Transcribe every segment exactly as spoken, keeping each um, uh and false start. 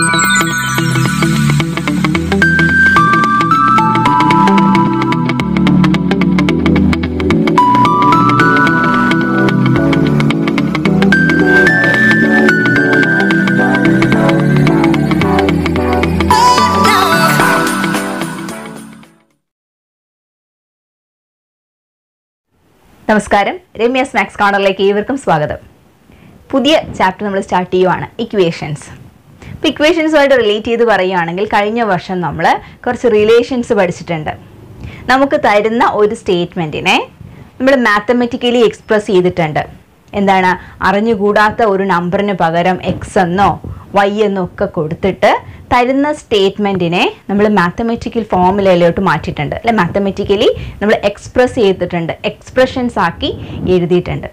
നമസ്കാരം രമ്യാസ് മാത്സ് കോർണറിലേക്ക് ഏവർക്കും സ്വാഗതം. പുതിയ ചാപ്റ്റർ നമ്മൾ സ്റ്റാർട്ട് ചെയ്യുവാണ്, ഇക്വേഷൻസ്. അപ്പോൾ ഇക്വേഷൻസുമായിട്ട് റിലേറ്റ് ചെയ്ത് പറയുകയാണെങ്കിൽ, കഴിഞ്ഞ വർഷം നമ്മൾ കുറച്ച് റിലേഷൻസ് പഠിച്ചിട്ടുണ്ട്. നമുക്ക് തരുന്ന ഒരു സ്റ്റേറ്റ്മെൻറ്റിനെ നമ്മൾ മാത്തമെറ്റിക്കലി എക്സ്പ്രസ് ചെയ്തിട്ടുണ്ട്. എന്താണ്, അറിഞ്ഞുകൂടാത്ത ഒരു നമ്പറിന് പകരം എക്സ് എന്നോ വൈ എന്നോ ഒക്കെ കൊടുത്തിട്ട് തരുന്ന സ്റ്റേറ്റ്മെൻറ്റിനെ നമ്മൾ മാത്തമെറ്റിക്കൽ ഫോമുലയിലോട്ട് മാറ്റിയിട്ടുണ്ട്, അല്ലെ മാത്തമെറ്റിക്കലി നമ്മൾ എക്സ്പ്രസ് ചെയ്തിട്ടുണ്ട്, എക്സ്പ്രഷൻസ് ആക്കി എഴുതിയിട്ടുണ്ട്.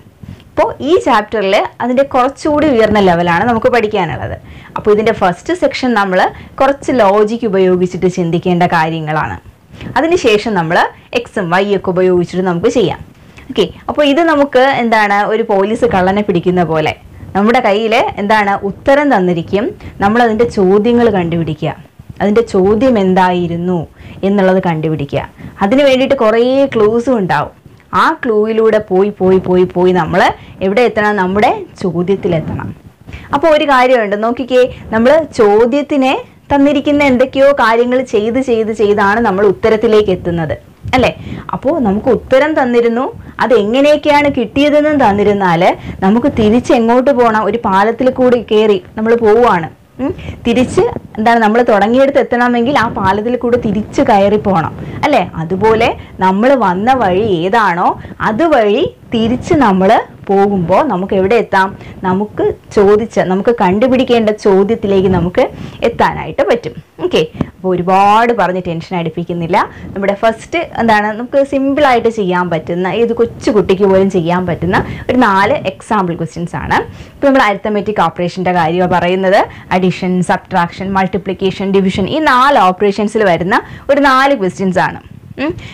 അപ്പോൾ ഈ ചാപ്റ്ററിൽ അതിൻ്റെ കുറച്ചുകൂടി ഉയർന്ന ലെവലാണ് നമുക്ക് പഠിക്കാനുള്ളത്. അപ്പോൾ ഇതിൻ്റെ ഫസ്റ്റ് സെക്ഷൻ നമ്മൾ കുറച്ച് ലോജിക്ക് ഉപയോഗിച്ചിട്ട് ചിന്തിക്കേണ്ട കാര്യങ്ങളാണ്. അതിനുശേഷം നമ്മൾ എക്സും വൈ ഒക്കെ ഉപയോഗിച്ചിട്ട് നമുക്ക് ചെയ്യാം. ഓക്കെ, അപ്പോൾ ഇത് നമുക്ക് എന്താണ്, ഒരു പോലീസ് കള്ളനെ പിടിക്കുന്ന പോലെ നമ്മുടെ കയ്യിൽ എന്താണ് ഉത്തരം തന്നിരിക്കും, നമ്മളതിൻ്റെ ചോദ്യങ്ങൾ കണ്ടുപിടിക്കുക, അതിൻ്റെ ചോദ്യം എന്തായിരുന്നു എന്നുള്ളത് കണ്ടുപിടിക്കുക. അതിന് വേണ്ടിയിട്ട് കുറേ ക്ലൂസും ഉണ്ടാവും. ആ ക്ലൂയിലൂടെ പോയി പോയി പോയി പോയി നമ്മൾ എവിടെ എത്തണം, നമ്മുടെ ചോദ്യത്തിലെത്തണം. അപ്പോൾ ഒരു കാര്യമുണ്ട്, നോക്കിക്കേ, നമ്മൾ ചോദ്യത്തിനെ തന്നിരിക്കുന്ന എന്തൊക്കെയോ കാര്യങ്ങൾ ചെയ്ത് ചെയ്ത് ചെയ്താണ് നമ്മൾ ഉത്തരത്തിലേക്ക് എത്തുന്നത്, അല്ലേ? അപ്പോൾ നമുക്ക് ഉത്തരം തന്നിരുന്നു, അതെങ്ങനെയൊക്കെയാണ് കിട്ടിയതെന്നും തന്നിരുന്നാൽ നമുക്ക് തിരിച്ചെങ്ങോട്ട് പോകണം, ഒരു പാലത്തിൽ കൂടി കയറി നമ്മൾ പോവുകയാണ്, തിരിച്ച് എന്താണ് നമ്മൾ തുടങ്ങിയെടുത്ത് എത്തണമെങ്കിൽ ആ പാലത്തിൽ കൂടെ തിരിച്ച് കയറി പോകണം, അല്ലേ? അതുപോലെ നമ്മൾ വന്ന വഴി ഏതാണോ അതുവഴി തിരിച്ച് നമ്മൾ പോകുമ്പോൾ നമുക്ക് എവിടെ എത്താം, നമുക്ക് ചോദിച്ച നമുക്ക് കണ്ടുപിടിക്കേണ്ട ചോദ്യത്തിലേക്ക് നമുക്ക് എത്താനായിട്ട് പറ്റും. ഓക്കെ, അപ്പോൾ ഒരുപാട് പറഞ്ഞ് ടെൻഷൻ അടിപ്പിക്കുന്നില്ല. നമ്മുടെ ഫസ്റ്റ് എന്താണ്, നമുക്ക് സിമ്പിളായിട്ട് ചെയ്യാൻ പറ്റുന്ന, ഏത് കൊച്ചു കുട്ടിക്ക് പോലും ചെയ്യാൻ പറ്റുന്ന ഒരു നാല് എക്സാമ്പിൾ ക്വസ്റ്റ്യൻസ് ആണ്. ഇപ്പോൾ നമ്മൾ അരിത്തമെറ്റിക് ഓപ്പറേഷൻ്റെ കാര്യമാണ് പറയുന്നത്. അഡീഷൻ, സബ്ട്രാക്ഷൻ, മൾട്ടിപ്ലിക്കേഷൻ, ഡിവിഷൻ, ഈ നാല് ഓപ്പറേഷൻസിൽ വരുന്ന ഒരു നാല് ക്വസ്റ്റ്യൻസ് ആണ്.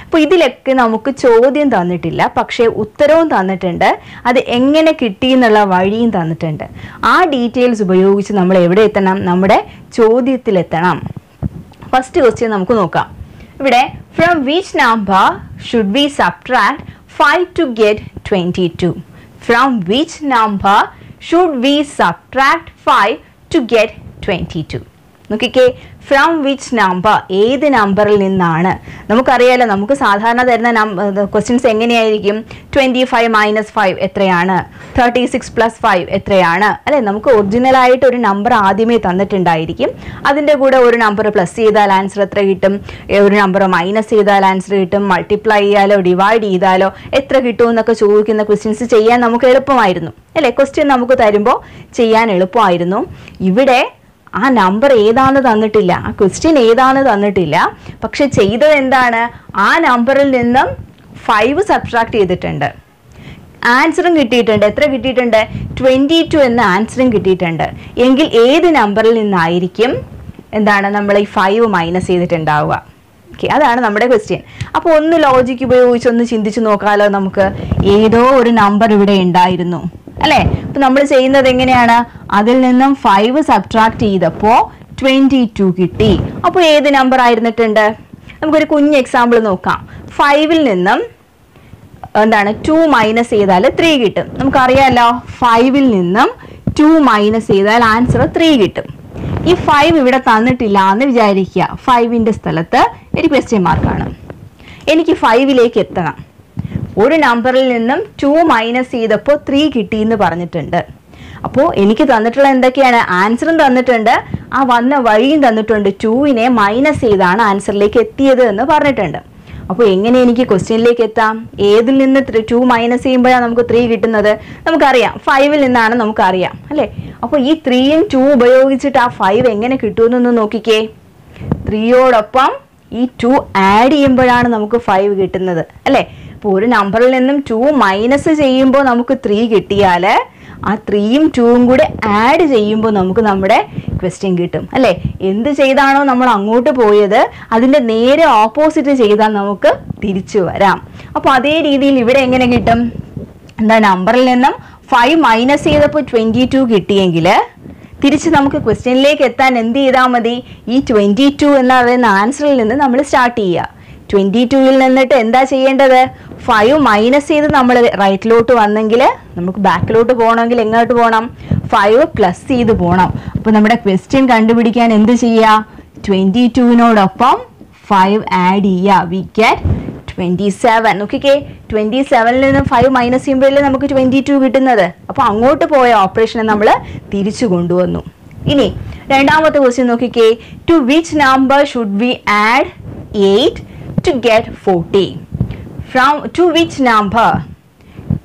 അപ്പോൾ ഇതിലൊക്കെ നമുക്ക് ചോദ്യം തന്നിട്ടില്ല, പക്ഷേ ഉത്തരവും തന്നിട്ടുണ്ട്, അത് എങ്ങനെ കിട്ടി എന്നുള്ള വഴിയും തന്നിട്ടുണ്ട്. ആ ഡീറ്റെയിൽസ് ഉപയോഗിച്ച് നമ്മൾ എവിടെ എത്തണം, നമ്മുടെ ചോദ്യത്തിലെത്തണം. ഫസ്റ്റ് ക്വസ്റ്റ്യൻ നമുക്ക് നോക്കാം. ഇവിടെ from which number should be subtract five to get twenty two. From which number should be subtract five to get twenty two. നോക്കിക്കേ, ഫ്രം വിച്ച് നമ്പർ, ഏത് നമ്പറിൽ നിന്നാണ്. നമുക്കറിയാലോ, നമുക്ക് സാധാരണ തരുന്ന നമ്പർ ക്വസ്റ്റ്യൻസ് എങ്ങനെയായിരിക്കും, ട്വൻറ്റി ഫൈവ് മൈനസ് ഫൈവ് എത്രയാണ്, തേർട്ടി സിക്സ് പ്ലസ് ഫൈവ് എത്രയാണ്, അല്ലേ? നമുക്ക് ഒറിജിനലായിട്ട് ഒരു നമ്പർ ആദ്യമേ തന്നിട്ടുണ്ടായിരിക്കും, അതിൻ്റെ കൂടെ ഒരു നമ്പർ പ്ലസ് ചെയ്താൽ ആൻസർ എത്ര കിട്ടും, ഒരു നമ്പർ മൈനസ് ചെയ്താൽ ആൻസർ കിട്ടും, മൾട്ടിപ്ലൈ ചെയ്യാലോ ഡിവൈഡ് ചെയ്താലോ എത്ര കിട്ടും എന്നൊക്കെ ചോദിക്കുന്ന ക്വസ്റ്റ്യൻസ് ചെയ്യാൻ നമുക്ക് എളുപ്പമായിരുന്നു, അല്ലേ? ക്വസ്റ്റ്യൻ നമുക്ക് തരുമ്പോൾ ചെയ്യാൻ എളുപ്പമായിരുന്നു. ഇവിടെ ആ നമ്പർ ഏതാണെന്ന് തന്നിട്ടില്ല, ആ ക്വസ്റ്റ്യൻ ഏതാണെന്ന് തന്നിട്ടില്ല, പക്ഷെ ചെയ്തത് എന്താണ്, ആ നമ്പറിൽ നിന്നും ഫൈവ് സബ്സ്ട്രാക്ട് ചെയ്തിട്ടുണ്ട്, ആൻസറും കിട്ടിയിട്ടുണ്ട്. എത്ര കിട്ടിയിട്ടുണ്ട്, ട്വൻറ്റി ടു എന്ന ആൻസറും കിട്ടിയിട്ടുണ്ട്. എങ്കിൽ ഏത് നമ്പറിൽ നിന്നായിരിക്കും എന്താണ് നമ്മൾ ഈ ഫൈവ് മൈനസ് ചെയ്തിട്ടുണ്ടാവുക? ഓക്കെ, അതാണ് നമ്മുടെ ക്വസ്റ്റ്യൻ. അപ്പോൾ ഒന്ന് ലോജിക്ക് ഉപയോഗിച്ച് ഒന്ന് ചിന്തിച്ച് നോക്കാമല്ലോ, നമുക്ക് ഏതോ ഒരു നമ്പർ ഇവിടെ ഉണ്ടായിരുന്നു, അല്ലേ? അപ്പോൾ നമ്മൾ ചെയ്യുന്നത് എങ്ങനെയാണ്, അതിൽ നിന്നും ഫൈവ് സബ്ട്രാക്ട് ചെയ്തപ്പോൾ ട്വൻറ്റി ടു കിട്ടി. അപ്പോൾ ഏത് നമ്പർ ആയിരുന്നിട്ടുണ്ട്? നമുക്കൊരു കുഞ്ഞ് എക്സാമ്പിൾ നോക്കാം. ഫൈവിൽ നിന്നും എന്താണ് ടു മൈനസ് ചെയ്താൽ ത്രീ കിട്ടും. നമുക്കറിയാമല്ലോ, ഫൈവിൽ നിന്നും ടു മൈനസ് ചെയ്താൽ ആൻസർ ത്രീ കിട്ടും. ഈ ഫൈവ് ഇവിടെ തന്നിട്ടില്ല എന്ന് വിചാരിക്കുക. ഫൈവിൻ്റെ സ്ഥലത്ത് ഒരു ക്വസ്റ്റ്യൻ മാർക്കാണ്. എനിക്ക് ഫൈവിലേക്ക് എത്തണം. ഒരു നമ്പറിൽ നിന്നും ടു മൈനസ് ചെയ്തപ്പോൾ ത്രീ കിട്ടി എന്ന് പറഞ്ഞിട്ടുണ്ട്. അപ്പോൾ എനിക്ക് തന്നിട്ടുള്ള എന്തൊക്കെയാണ്, ആൻസറും തന്നിട്ടുണ്ട്, ആ വന്ന വഴിയും തന്നിട്ടുണ്ട്. ടൂവിനെ മൈനസ് ചെയ്താണ് ആൻസറിലേക്ക് എത്തിയത് എന്ന് പറഞ്ഞിട്ടുണ്ട്. അപ്പോൾ എങ്ങനെ എനിക്ക് ക്വസ്റ്റ്യനിലേക്ക് എത്താം? ഏതിൽ നിന്ന് ടു മൈനസ് ചെയ്യുമ്പോഴാണ് നമുക്ക് ത്രീ കിട്ടുന്നത്? നമുക്കറിയാം, ഫൈവിൽ നിന്നാണ്, നമുക്കറിയാം, അല്ലേ? അപ്പോൾ ഈ ത്രീയും ടു ഉപയോഗിച്ചിട്ട് ആ ഫൈവ് എങ്ങനെ കിട്ടുമെന്നൊന്ന് നോക്കിക്കേ. ത്രീയോടൊപ്പം ഈ ടു ആഡ് ചെയ്യുമ്പോഴാണ് നമുക്ക് ഫൈവ് കിട്ടുന്നത്, അല്ലേ? അപ്പോൾ ഒരു നമ്പറിൽ നിന്നും ടു മൈനസ് ചെയ്യുമ്പോൾ നമുക്ക് ത്രീ കിട്ടിയാൽ ആ ത്രീയും ടൂവും കൂടെ ആഡ് ചെയ്യുമ്പോൾ നമുക്ക് നമ്മുടെ ക്വസ്റ്റ്യൻ കിട്ടും, അല്ലേ? എന്ത് ചെയ്താണോ നമ്മൾ അങ്ങോട്ട് പോയത് അതിൻ്റെ നേരെ ഓപ്പോസിറ്റ് ചെയ്താൽ നമുക്ക് തിരിച്ചു വരാം. അപ്പോൾ അതേ രീതിയിൽ ഇവിടെ എങ്ങനെ കിട്ടും, എന്താ നമ്പറിൽ നിന്നും ഫൈവ് മൈനസ് ചെയ്തപ്പോൾ ട്വൻറ്റി ടു കിട്ടിയെങ്കിൽ തിരിച്ച് നമുക്ക് ക്വസ്റ്റ്യനിലേക്ക് എത്താൻ എന്ത് ചെയ്താൽ മതി? ഈ ട്വൻറ്റി ടു എന്ന് പറയുന്ന ആൻസറിൽ നിന്ന് നമ്മൾ സ്റ്റാർട്ട് ചെയ്യുക. ട്വൻറ്റി ടൂയിൽ നിന്നിട്ട് എന്താ ചെയ്യേണ്ടത്? ഫൈവ് മൈനസ് ചെയ്ത് നമ്മൾ റൈറ്റിലോട്ട് വന്നെങ്കിൽ നമുക്ക് ബാക്കിലോട്ട് പോകണമെങ്കിൽ എങ്ങോട്ട് പോകണം? ഫൈവ് പ്ലസ് ചെയ്ത് പോകണം. അപ്പോൾ നമ്മുടെ ക്വസ്റ്റ്യൻ കണ്ടുപിടിക്കാൻ എന്ത് ചെയ്യുക? ട്വൻറ്റി ടൂവിനോടൊപ്പം ഫൈവ് ആഡ് ചെയ്യുക. We get twenty seven. Okay, twenty സെവനിൽ നിന്ന് ഫൈവ് മൈനസ് ചെയ്യുമ്പോഴല്ലേ നമുക്ക് ട്വൻറ്റി ടു കിട്ടുന്നത്. അപ്പോൾ അങ്ങോട്ട് പോയ ഓപ്പറേഷനെ നമ്മൾ തിരിച്ചു കൊണ്ടുവന്നു. ഇനി രണ്ടാമത്തെ ക്വസ്റ്റ്യൻ നോക്കിക്കേ. To which number should we add eight to get fourteen? From to which number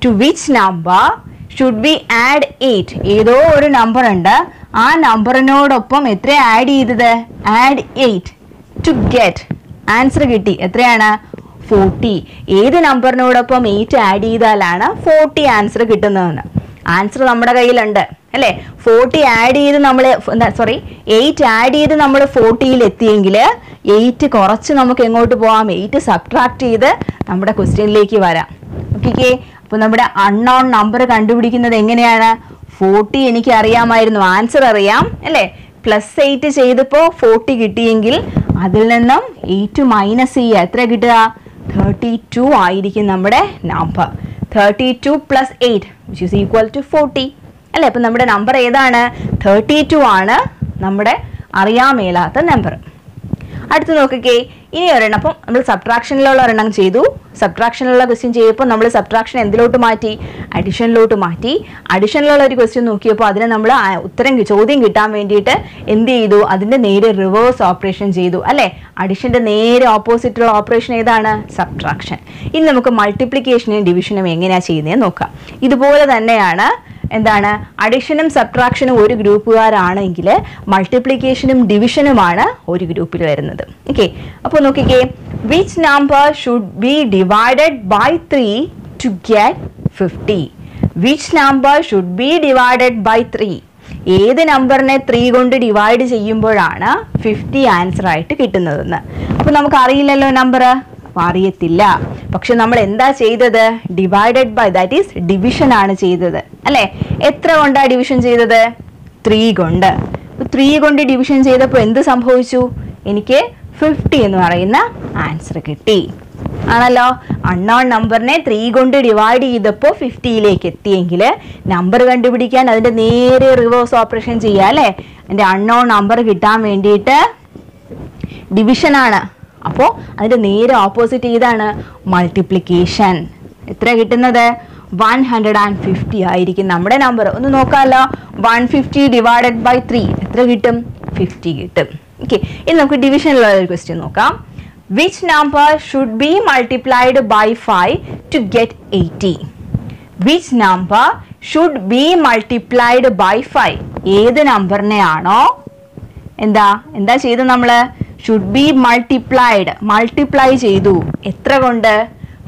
to which number should we add eight? ഏതോ ഒരു നമ്പർ ഉണ്ട്, ആ നമ്പറിനോടൊപ്പം എത്ര ആഡ് ചെയ്തത്? Add eight to get answer കിട്ടി. എത്രയാണ്? ഫോർട്ടി. ഏത് നമ്പറിനോടൊപ്പം എയ്റ്റ് ആഡ് ചെയ്താലാണ് ഫോർട്ടി ആൻസർ കിട്ടുന്നതെന്ന് ആൻസർ നമ്മുടെ കയ്യിലുണ്ട് അല്ലേ? ഫോർട്ടി ആഡ് ചെയ്ത് നമ്മൾ സോറി എയ്റ്റ് ആഡ് ചെയ്ത് നമ്മൾ ഫോർട്ടിയിൽ എത്തിയെങ്കിൽ എയ്റ്റ് കുറച്ച് നമുക്ക് എങ്ങോട്ട് പോകാം? എയ്റ്റ് സബ്ട്രാക്ട് ചെയ്ത് നമ്മുടെ ക്വസ്റ്റ്യനിലേക്ക് വരാം. ഓക്കെ, അപ്പോൾ നമ്മുടെ അൺനോൺ നമ്പർ കണ്ടുപിടിക്കുന്നത് എങ്ങനെയാണ്? ഫോർട്ടി എനിക്ക് അറിയാമായിരുന്നു, ആൻസർ അറിയാം അല്ലേ? പ്ലസ് എയ്റ്റ് ചെയ്തപ്പോൾ ഫോർട്ടി കിട്ടിയെങ്കിൽ അതിൽ നിന്നും എയ്റ്റ് മൈനസ് ചെയ്യുക. എത്ര കിട്ടുക? തേർട്ടി ടു ആയിരിക്കും നമ്മുടെ number. Thirty two plus eight which is equal to forty അല്ലേ? അപ്പം നമ്മുടെ നമ്പർ ഏതാണ്? തേർട്ടി ടു ആണ് നമ്മുടെ അറിയാൻ മേലാത്ത നമ്പർ. അടുത്ത് നോക്കിക്കേ, ഇനി ഒരെണ്ണം. അപ്പം നമ്മൾ സബ്ട്രാക്ഷനിലുള്ള ഒരെണ്ണം ചെയ്തു. സബ്ട്രാക്ഷനിലുള്ള ക്വസ്റ്റ്യൻ ചെയ്തപ്പോൾ നമ്മൾ സബ്ട്രാക്ഷൻ എന്തിലോട്ട് മാറ്റി? അഡിഷനിലോട്ട് മാറ്റി. അഡിഷനിലുള്ള ഒരു ക്വസ്റ്റ്യൻ നോക്കിയപ്പോൾ അതിനെ നമ്മൾ ഉത്തരം ചോദ്യം കിട്ടാൻ വേണ്ടിയിട്ട് എന്ത് ചെയ്തു? അതിൻ്റെ നേരെ റിവേഴ്സ് ഓപ്പറേഷൻ ചെയ്തു അല്ലേ? അഡിഷൻ്റെ നേരെ ഓപ്പോസിറ്റുള്ള ഓപ്പറേഷൻ ഏതാണ്? സബ്ട്രാക്ഷൻ. ഇനി നമുക്ക് മൾട്ടിപ്ലിക്കേഷനും ഡിവിഷനും എങ്ങനെയാണ് ചെയ്യുന്നത് നോക്കാം. ഇതുപോലെ തന്നെയാണ്. എന്താണ്? അഡിഷനും സബ്ട്രാക്ഷനും ഒരു ഗ്രൂപ്പുകാരാണെങ്കിൽ മൾട്ടിപ്ലിക്കേഷനും ഡിവിഷനുമാണ് ഒരു ഗ്രൂപ്പിൽ വരുന്നത്. ഓക്കെ, അപ്പോൾ നോക്കിക്കേ. Which number should be divided by three to get fifty? Which number should be divided by three? ഏത് നമ്പറിനെ ത്രീ കൊണ്ട് ഡിവൈഡ് ചെയ്യുമ്പോഴാണ് ഫിഫ്റ്റി ആൻസർ ആയിട്ട് കിട്ടുന്നതെന്ന്. അപ്പോൾ നമുക്ക് അറിയില്ലല്ലോ നമ്പർ, അറിയത്തില്ല. പക്ഷെ നമ്മൾ എന്താ ചെയ്തത്? Divided by, that is division ആണ് ചെയ്തത് അല്ലേ? എത്ര കൊണ്ടാണ് ഡിവിഷൻ ചെയ്തത്? ത്രീ കൊണ്ട്. ത്രീ കൊണ്ട് ഡിവിഷൻ ചെയ്തപ്പോൾ എന്ത് സംഭവിച്ചു? എനിക്ക് ഫിഫ്റ്റി എന്ന് പറയുന്ന ആൻസർ കിട്ടി ആണല്ലോ. അൺനോൺ നമ്പറിനെ ത്രീ കൊണ്ട് ഡിവൈഡ് ചെയ്തപ്പോൾ ഫിഫ്റ്റിയിലേക്ക് എത്തിയെങ്കിൽ നമ്പർ കണ്ടുപിടിക്കാൻ അതിൻ്റെ നേരെ റിവേഴ്സ് ഓപ്പറേഷൻ ചെയ്യുക അല്ലേ? എൻ്റെ അൺനോൺ നമ്പർ കിട്ടാൻ വേണ്ടിയിട്ട് ഡിവിഷനാണ്. അപ്പോൾ അതിൻ്റെ നേരെ ഓപ്പോസിറ്റ് ഏതാണ്? മൾട്ടിപ്ലിക്കേഷൻ. എത്ര കിട്ടുന്നത്? വൺ ഹൺഡ്രഡ് ആൻഡ് ഫിഫ്റ്റി ആയിരിക്കും നമ്മുടെ നമ്പർ. ഒന്ന് നോക്കാമല്ലോ. One fifty divided by three എത്ര കിട്ടും? ഫിഫ്റ്റി കിട്ടും. ഓക്കെ, ഇനി നമുക്ക് ഡിവിഷനിലുള്ള ഒരു ക്വസ്റ്റ്യൻ നോക്കാം. Which number should be multiplied by five to get eighty? Which number should be multiplied by five? ഏത് നമ്പറിനെയാണോ എന്താ എന്താ ചെയ്ത് നമ്മൾ ഷുഡ് ബി മൾട്ടിപ്ലൈഡ് മൾട്ടിപ്ലൈ ചെയ്തു. എത്ര കൊണ്ട്?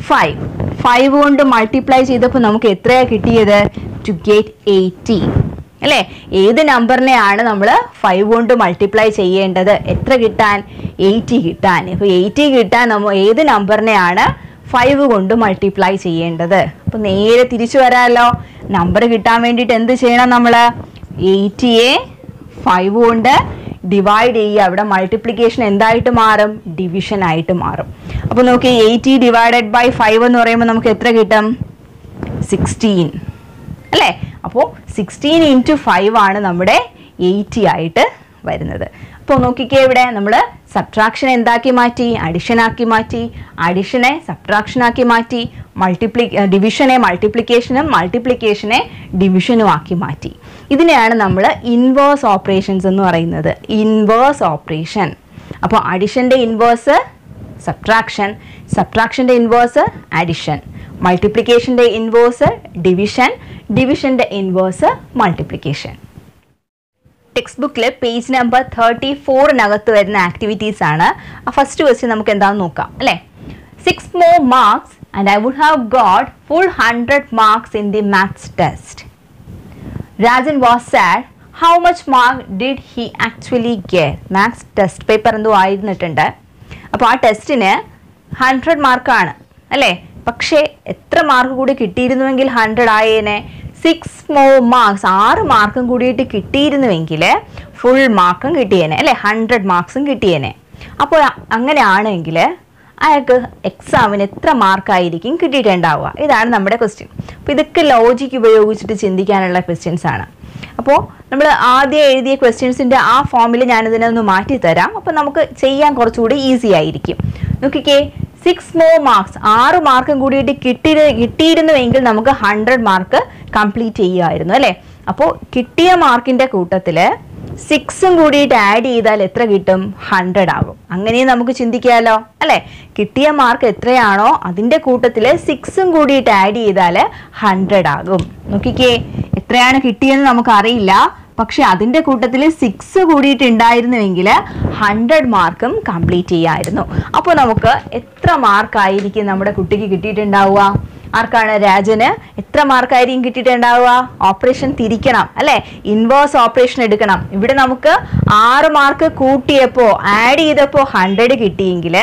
ഫൈവ്. ഫൈവ് കൊണ്ട് മൾട്ടിപ്ലൈ ചെയ്തപ്പോൾ നമുക്ക് എത്രയാണ് കിട്ടിയത്? ടു ഗെറ്റ് എയ്റ്റി അല്ലേ? ഏത് നമ്പറിനെയാണ് നമ്മൾ ഫൈവ് കൊണ്ട് മൾട്ടിപ്ലൈ ചെയ്യേണ്ടത്? എത്ര കിട്ടാൻ? എയ്റ്റി കിട്ടാൻ. ഇപ്പോൾ എയ്റ്റി കിട്ടാൻ നമ്മൾ ഏത് നമ്പറിനെയാണ് ഫൈവ് കൊണ്ട് മൾട്ടിപ്ലൈ ചെയ്യേണ്ടത്? അപ്പോൾ നേരെ തിരിച്ചു വരാമല്ലോ. നമ്പർ കിട്ടാൻ വേണ്ടിയിട്ട് എന്ത് ചെയ്യണം? നമ്മൾ എയ്റ്റിയെ ഫൈവ് കൊണ്ട് ഡിവൈഡ് ചെയ്യുക. അവിടെ മൾട്ടിപ്ലിക്കേഷൻ എന്തായിട്ട് മാറും? ഡിവിഷൻ ആയിട്ട് മാറും. അപ്പോൾ നോക്കി, എയ്റ്റി ഡിവൈഡഡ് ബൈ ഫൈവ് എന്ന് പറയുമ്പോൾ നമുക്ക് എത്ര കിട്ടും? സിക്സ്റ്റീൻ അല്ലേ? അപ്പോൾ സിക്സ്റ്റീൻ ഇൻറ്റു ഫൈവ് ആണ് നമ്മുടെ എയ്റ്റി ആയിട്ട് വരുന്നത്. അപ്പോൾ നോക്കിക്കേ, ഇവിടെ നമ്മൾ സബ്ട്രാക്ഷൻ എന്താക്കി മാറ്റി? അഡിഷനാക്കി മാറ്റി. അഡിഷനെ സബ്ട്രാക്ഷനാക്കി മാറ്റി. മൾട്ടിപ്ലി ഡിവിഷനെ മൾട്ടിപ്ലിക്കേഷനും മൾട്ടിപ്ലിക്കേഷനെ ഡിവിഷനും ആക്കി മാറ്റി. ഇതിനെയാണ് നമ്മൾ ഇൻവേഴ്സ് ഓപ്പറേഷൻസ് എന്ന് പറയുന്നത്. Inverse operation. അപ്പോൾ അഡിഷൻ്റെ ഇൻവേഴ്സ് സബ്ട്രാക്ഷൻ, സബ്ട്രാക്ഷൻ്റെ ഇൻവേഴ്സ് അഡിഷൻ, മൾട്ടിപ്ലിക്കേഷൻ്റെ ഇൻവേഴ്സ് ഡിവിഷൻ, ഡിവിഷൻ്റെ ഇൻവേഴ്സ് മൾട്ടിപ്ലിക്കേഷൻ. ടെക്സ്റ്റ് ബുക്കിൽ പേജ് നമ്പർ തേർട്ടി ഫോറിനകത്ത് വരുന്ന ആക്ടിവിറ്റീസ് ആണ്. ആ ഫസ്റ്റ് ക്വസ്റ്റ്യൻ നമുക്ക് എന്താണെന്ന് നോക്കാം അല്ലേ? Six more marks and I would have got full hundred marks in the maths test. Rajan was sad how much mark did he actually get? Maths test paper എന്തോ ആയിരുന്നിട്ടുണ്ട്. അപ്പോൾ ആ ടെസ്റ്റിന് ഹൺഡ്രഡ് മാർക്കാണ് അല്ലേ? പക്ഷേ എത്ര മാർക്ക് കൂടി കിട്ടിയിരുന്നുവെങ്കിൽ ഹൺഡ്രഡ് ആയേനെ? six more marks. six marks kudiyittu full mark one hundred marks kittiyene. Appo angane aanengile ayakku exam ine etra mark aayirikkum kittiyittundavuka. Idana nammade question. Appo idokke logic upayogichittu chindikkananulla questions aanu. Appo nammal aadhya ezhudhiya questions inde aa form il njan idine onnu maatti tharam. Appo namukku cheyan korchude easy aayirikkum. Nokkikke six more marks, six mark kudiyittu kittiyirunnuvenkil namukku one hundred mark complete cheyyayirunnu alle. Appo kittiya markinte koottathile six kudiyittu add cheythal etra kittum one hundred aagum. Angane namukku chindikkallo alle. Kittiya mark etrayano adinte koottathile six kudiyittu add cheythal one hundred aagum. Nokkikke etrayanu kittiyenu namukku ariyilla. പക്ഷേ അതിന്റെ കൂട്ടത്തിൽ six കൂടിയിട്ടുണ്ടായിരുന്നുവെങ്കിൽ one hundred മാർക്കും complete ചെയ്യായിരുന്നു. അപ്പോൾ നമുക്ക് എത്ര mark ആയിരിക്കും നമ്മുടെ കുട്ടിക്ക് കിട്ടിയിട്ടുണ്ടാവുക? ആർക്കാണ് രാജനെ എത്ര മാർക്ക് ആയിരിക്കും കിട്ടിയിട്ടുണ്ടാവുക? ഓപ്പറേഷൻ തിരിക്കണം അല്ലേ? ഇൻവേഴ്സ് ഓപ്പറേഷൻ എടുക്കണം. ഇവിടെ നമുക്ക് six മാർക്ക് കൂട്ടിയപ്പോൾ ആഡ് ചെയ്തപ്പോൾ one hundred കിട്ടിയെങ്കിൽ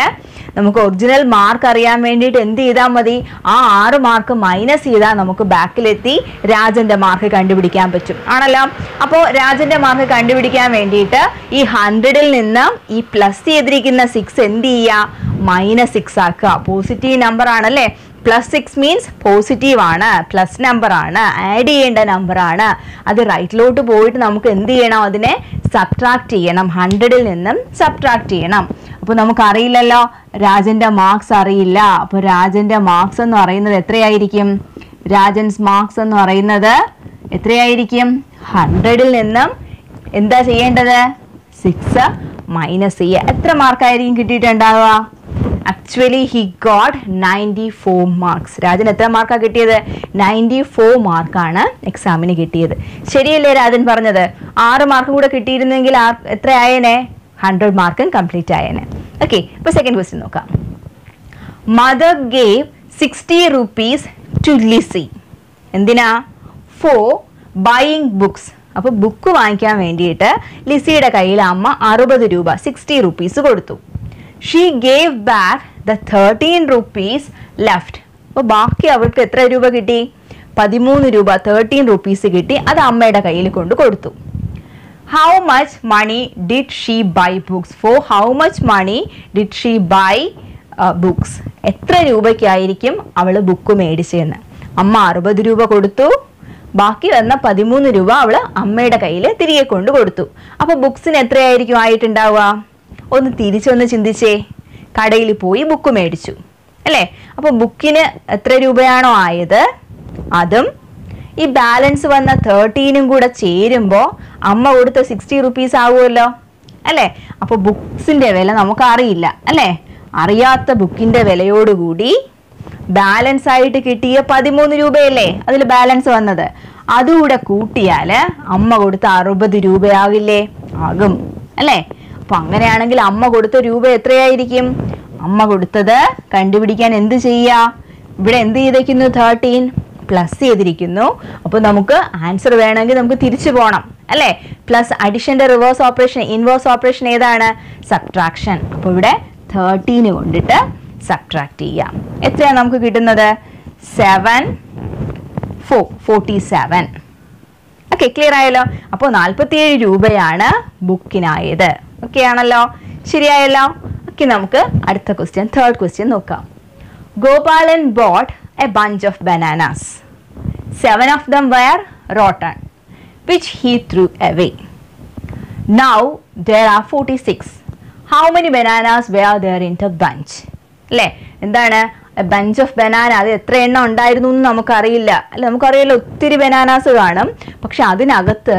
നമുക്ക് ഒറിജിനൽ മാർക്ക് അറിയാൻ വേണ്ടിയിട്ട് എന്ത് ചെയ്താൽ മതി? ആ six മാർക്ക് മൈനസ് ചെയ്താൽ നമുക്ക് ബാക്കിലെത്തി രാജന്റെ മാർക്ക് കണ്ടുപിടിക്കാൻ പറ്റും. ആണല്ലോ? അപ്പോൾ രാജന്റെ മാർക്ക് കണ്ടുപിടിക്കാൻ വേണ്ടിയിട്ട് ഈ one hundred ൽ നിന്ന് ഈ പ്ലസ് ചെയ്തിരിക്കുന്ന six എന്ത് ചെയ്യുക? -six ആക്കുക. പോസിറ്റീവ് നമ്പർ ആണല്ലേ? Plus six means positive aana, plus number aana, add cheyenda number aana. Adu right lotu poyittu namukku endu cheyanam adine subtract cheyanam one hundred il ninnum subtract cheyanam. Appo namukku ariyillallo Rajante marks ariyilla. Appo Rajante marks ennu ariyunnathu ethrayayirikkum? Rajan's marks ennu ariyunnathu ethrayayirikkum? one hundred il ninnum entha cheyendathu? six minus cheya. Ethra mark aayirikkum kittiyittundavuka? Actually, he got ninety-four marks. Rajan etra mark kittiyathu? ninety-four mark aanu exam ine kittiyathu. Seriyalle Rajan paranjathu? six mark kuda kittiyirunnenkil etra aayene? one hundred mark complete aayene. Okay, appo second question nokka. Mother gave sixty rupees to Lizzy. Endina? For buying books. Appo book vaangikkan vendiyittu Lizzyde kayil amma sixty രൂപ sixty rupees കൊടുത്തു. She gave back the thirteen rupees left. So, ബാക്കി അവൾക്ക് എത്ര രൂപ കിട്ടി? thirteen രൂപ thirteen rupees കിട്ടി. അത് അമ്മയുടെ കയ്യിൽ കൊണ്ട് കൊടുത്തു. How much money did she buy books for? How much money did she buy uh, books? എത്ര രൂപയ്ക്കായിരിക്കും അവൾ ബുക്ക് മേടിച്ചതെന്ന്? അമ്മ sixty രൂപ കൊടുത്തു. ബാക്കി വന്ന thirteen രൂപ അവൾ അമ്മയുടെ കയ്യിൽ തിരികെ കൊണ്ട് കൊടുത്തു. അപ്പോൾ ബുക്സിന് എത്രയായിരിക്കും ആയിട്ടുണ്ടാവുക? ഒന്ന് തിരിച്ചൊന്ന് ചിന്തിച്ചേ. കടയിൽ പോയി ബുക്ക് മേടിച്ചു അല്ലേ? അപ്പോൾ ബുക്കിന് എത്ര രൂപയാണോ ആയത് അതും ഈ ബാലൻസ് വന്ന thirteen ഉം കൂടെ ചേരുമ്പോൾ അമ്മ കൊടുത്ത sixty റുപ്പീസ് ആവുമല്ലോ അല്ലേ? അപ്പോൾ ബുക്സിൻ്റെ വില നമുക്ക് അറിയില്ല അല്ലേ? അറിയാത്ത ബുക്കിൻ്റെ വിലയോടുകൂടി ബാലൻസ് ആയിട്ട് കിട്ടിയ thirteen രൂപയല്ലേ അതിൽ ബാലൻസ് വന്നത്? അതുകൂടെ കൂട്ടിയാൽ അമ്മ കൊടുത്ത sixty രൂപയാവില്ലേ? ആകും അല്ലേ? അപ്പോൾ അങ്ങനെയാണെങ്കിൽ അമ്മ കൊടുത്ത രൂപ എത്രയായിരിക്കും? അമ്മ കൊടുത്തത് കണ്ടുപിടിക്കാൻ എന്ത് ചെയ്യുക? ഇവിടെ എന്ത് ചെയ്തിരിക്കുന്നു? thirteen പ്ലസ് ചെയ്തിരിക്കുന്നു. അപ്പോൾ നമുക്ക് ആൻസർ വേണമെങ്കിൽ നമുക്ക് തിരിച്ചു പോകണം അല്ലേ? പ്ലസ് അഡിഷൻ്റെ റിവേഴ്സ് ഓപ്പറേഷൻ ഇൻവേഴ്സ് ഓപ്പറേഷൻ ഏതാണ്? സബ്ട്രാക്ഷൻ. അപ്പോൾ ഇവിടെ thirteen കൊണ്ടിട്ട് സബ്ട്രാക്ട് ചെയ്യാം. എത്രയാണ് നമുക്ക് കിട്ടുന്നത്? seven four forty-seven. Okay, clear ആയല്ലോ? അപ്പോൾ നാൽപ്പത്തിയേഴ് രൂപയാണ് ബുക്കിനായത്. ഓക്കെ ആണല്ലോ? ശരിയായല്ലോ? ഓക്കെ, നമുക്ക് അടുത്ത ക്വസ്റ്റ്യൻ തേർഡ് ക്വസ്റ്റ്യൻ നോക്കാം. Gopalan bought a bunch of bananas. Seven of them were rotten which he threw away. Now there are forty six. How many bananas were there in the bunch? അല്ലേ? എന്താണ് A bunch of banana? അത് എത്ര എണ്ണം ഉണ്ടായിരുന്നു എന്ന് നമുക്കറിയില്ല അല്ലെ? നമുക്കറിയില്ല, ഒത്തിരി ബനാനാസ് കാണും. പക്ഷെ അതിനകത്ത്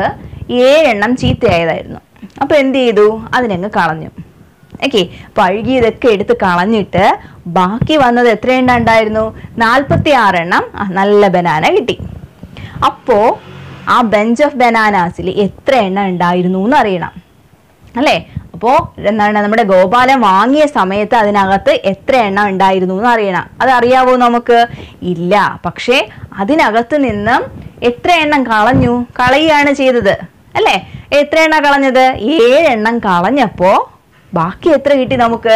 ഏഴ് എണ്ണം ചീത്തയായതായിരുന്നു. അപ്പോൾ എന്ത് ചെയ്തു? അതിനങ്ങ് കളഞ്ഞു. ഓക്കെ, പഴുകിയതൊക്കെ എടുത്ത് കളഞ്ഞിട്ട് ബാക്കി വന്നത് എത്ര എണ്ണം ഉണ്ടായിരുന്നു? നാൽപ്പത്തി ആറ് എണ്ണം നല്ല ബനാന കിട്ടി. അപ്പോൾ ആ ബെഞ്ച് ഓഫ് ബനാനാസിൽ എത്ര എണ്ണം ഉണ്ടായിരുന്നു എന്ന് അറിയണം അല്ലേ? അപ്പോൾ എന്താണ് നമ്മുടെ ഗോപാലൻ വാങ്ങിയ സമയത്ത് അതിനകത്ത് എത്ര എണ്ണം ഉണ്ടായിരുന്നു എന്ന് അറിയണം. അതറിയാവോ നമുക്ക്? ഇല്ല. പക്ഷേ അതിനകത്ത് നിന്നും എത്ര എണ്ണം കളഞ്ഞു? കളയുകയാണ് ചെയ്തത് അല്ലേ? എത്ര എണ്ണം കളഞ്ഞത്? ഏഴെണ്ണം കളഞ്ഞപ്പോൾ ബാക്കി എത്ര കിട്ടി നമുക്ക്?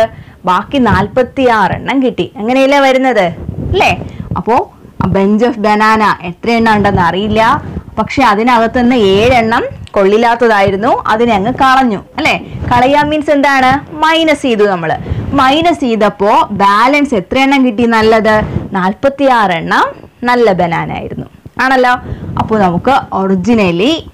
ബാക്കി നാൽപ്പത്തി ആറെണ്ണം കിട്ടി. അങ്ങനെയല്ലേ വരുന്നത് അല്ലേ? അപ്പോൾ A bench of banana, etrain under Narilla, Pakshadanathan, the aid and num, Colilla to the Idno, Adinanga Kalanu. Ale, Kalaya means and dana, minus E. Minus E. The po, balance etrain and gitty nalada, Nalpatia and num, Nalla banana idno. Anala, Apunamka, originally.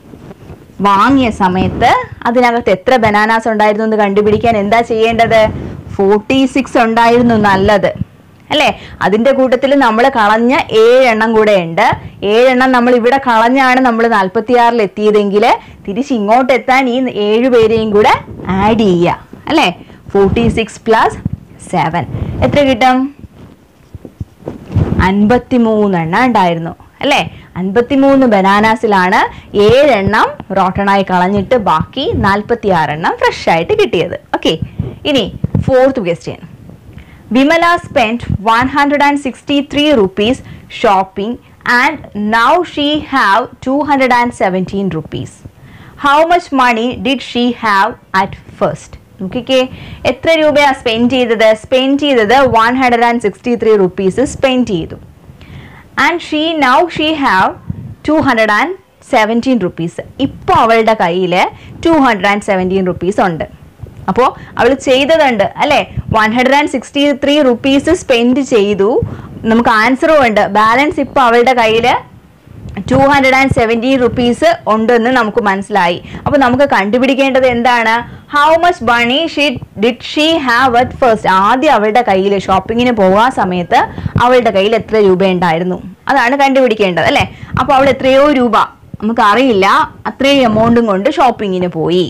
Vangya Sametha, Adinaga Tetra bananas on died on the Gandibidican in the sea under the forty six on died no nalad. Ele Adinda Kutatil Namada Kalanya, A and Anguda ender, A and Namalibida Kalanya and Namada Alpatia, Leti Ringile, Tirishingo Tetan in A varying gooda, Adia. Ele forty six plus seven. Etrigitum Anbati moon and died Alle, fifty-three bananas ilana, seven ennam rotten ayi kalanjittu baaki forty-six ennam fresh aayittu kittiyathu. Okay. Ini fourth question. Vimala spent one hundred sixty-three rupees shopping and now she have two hundred seventeen rupees. How much money did she have at first? Okay. Etra rupaya spend cheyidathu? Spend cheyidathu one hundred sixty-three rupees spend cheyidathu. And she now she have two hundred seventeen rupees. Ippo avalde kayile two hundred seventeen rupees undu. Appo avalu cheyidadundu alle one hundred sixty-three rupees spend cheyidu. Namukku answer undu. Balance ippo avalde kayile two hundred seventeen rupees undu ennu namukku manasilayi. Appo namukku kandupidikkendathu endana? How much money she did she have at first? Aadhi avalde kayile shopping ine pova samayathu avalde kayil etra rupees undayirunnu adana kandupidikendathu alle appo avale etrayo rupees namukku ariyilla athre amount kondu shopping ine poi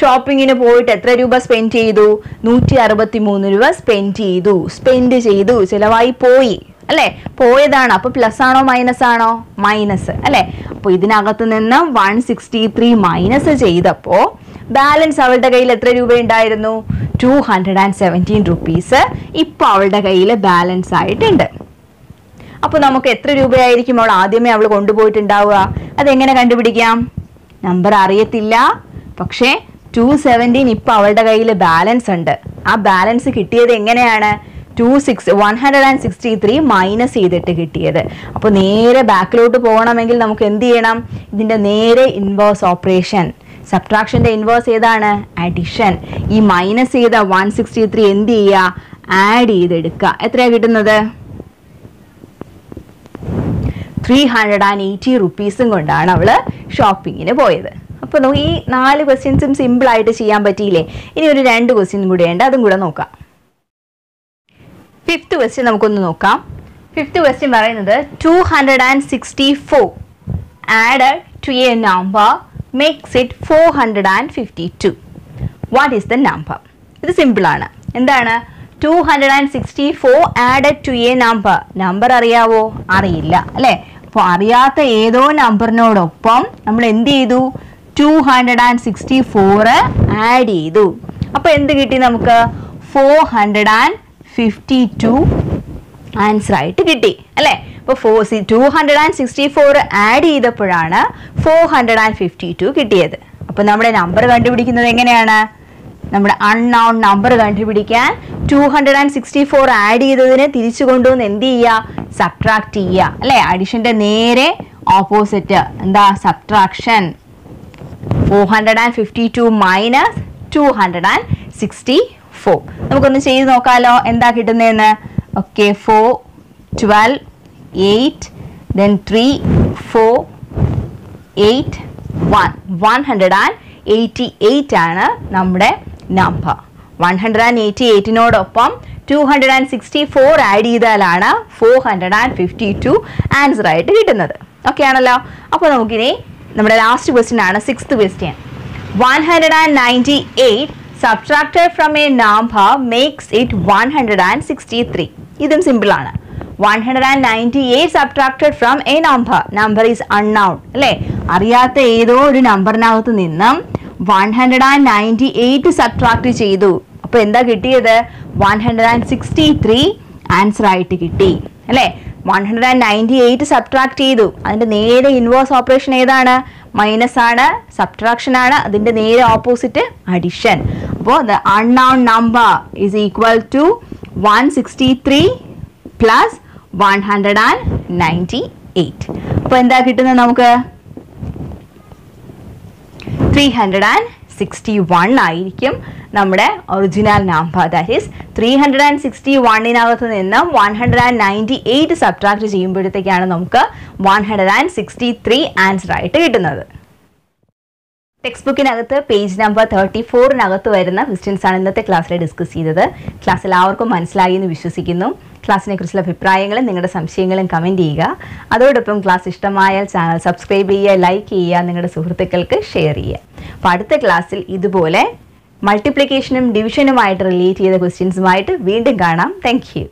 shopping ine poite etra rupees spend cheyidu one hundred sixty-three rupees spend cheyidu spend cheyidu selavayi poi alle poyadana appo plus aano minus aano minus alle appo idinagathu ninnu one hundred sixty-three minus cheyidappo balance avalde kayil etra rupees undayirunnu two hundred seventeen rupees ippo avalde kayile balance aayittundu. Now, we will get the number of the number of the number of the number of the number of the number of the number of the number subtraction the inverse edana addition. E minus eda one hundred sixty-three endi add edukka. Etraya kittunnathu? three hundred eighty rupees kondana avlu shopping ine poyathu. Appo nokku ee four questions simple aayittu cheyan pattile. Ini oru two question kude undu adum kuda nokka. Fifth question namukku onnu nokka. Fifth question parayunnathu two hundred sixty-four added to a number makes it four hundred fifty-two. What is the number? This is simple aanu. Endana two hundred sixty-four added to a number. Number ariyavo ariyilla alle appo ariyatha edho number nodoppam nammal endu edu two hundred sixty-four add edu appo endu kitti namukku four hundred fifty-two answer aayittu kitti alle appo two hundred sixty-four add edappolana four hundred fifty-two kittiyathu appo nammade number kandupidikkunnathu enganeyana നമ്മുടെ unknown number കണ്ടുപിടിക്കാൻ two hundred sixty-four add ചെയ്തതിനെ തിരിച്ചു കൊണ്ടുവന്ന് എന്ത് ചെയ്യാ subtract ചെയ്യാ അല്ലേ അഡിഷന്റെ നേരെ ഓപ്പോസിറ്റ് എന്താ subtraction four hundred fifty-two minus two hundred sixty-four നമുക്കൊന്ന് ചെയ്തു നോക്കാലോ എന്താ കിട്ടുന്നേന്ന് okay four twelve eight then three four eight one one hundred eighty-eight ആണ് നമ്മുടെ number. one hundred eighty-eight നോടൊപ്പം two hundred sixty-four ആഡ് ചെയ്താലാണ് four hundred fifty-two ആൻസർ ആയിട്ട് കിട്ടുന്നത്. ഓക്കേ ആണല്ലോ? അപ്പോൾ നമുക്ക് ഇനി നമ്മുടെ ലാസ്റ്റ് ക്വസ്റ്റ്യൻ ആണ് sixth question. one hundred ninety-eight subtracted from a number makes it one hundred sixty-three. ഇതും സിമ്പിൾ ആണ്. one hundred ninety-eight subtracted from a number. Number is unknown. അല്ലേ? അറിയാത്ത ഏതോ ഒരു നമ്പറിനകത്ത് നിന്നും one hundred ninety-eight സബ്ട്രാക്ട് ചെയ്തു. അപ്പോൾ എന്താ കിട്ടിയത്? one hundred sixty-three ആൻസർ ആയിട്ട് കിട്ടി. അല്ലേ? one hundred ninety-eight സബ്ട്രാക്ട് ചെയ്തു. അതിന്റെ നേരെ ഇൻവേഴ്സ് ഓപ്പറേഷൻ ഏതാണ്? മൈനസ് ആണ്, സബ്ട്രാക്ഷൻ ആണ്. അതിന്റെ നേരെ ഓപ്പോസിറ്റ് അഡിഷൻ. അപ്പോൾ the unknown number is equal to one hundred sixty-three plus one hundred ninety-eight. അപ്പോൾ എന്താ കിട്ടുന്നത് നമുക്ക് three hundred sixty-one ആയിരിക്കും നമ്മുടെ original number. That is three hundred sixty-one നകത്ത് നിന്ന് one hundred ninety-eight സബ്ട്രാക്ട് ചെയ്യുമ്പോഴത്തേക്കാണ് നമുക്ക് one hundred sixty-three ആൻസർ ആയിട്ട് കിട്ടുന്നത്. Textbook in page number thirty-four nagatu varuna questions aanu innathe class il discuss cheythathu. Class il avarkkum manasilayi ennu vishwasikkunnu. Class ne kurichulla abhiprayangale ningalude samshayangalum comment cheyyuka. Adodoppam class ishtamayal channel subscribe cheyyuka, like cheyyuka, ningalude suhruthukkalkku share cheyyuka. Appo adutha class il idupole multiplication um division um ayittu relate cheytha questions um ayittu veendum kaanam. Thank you.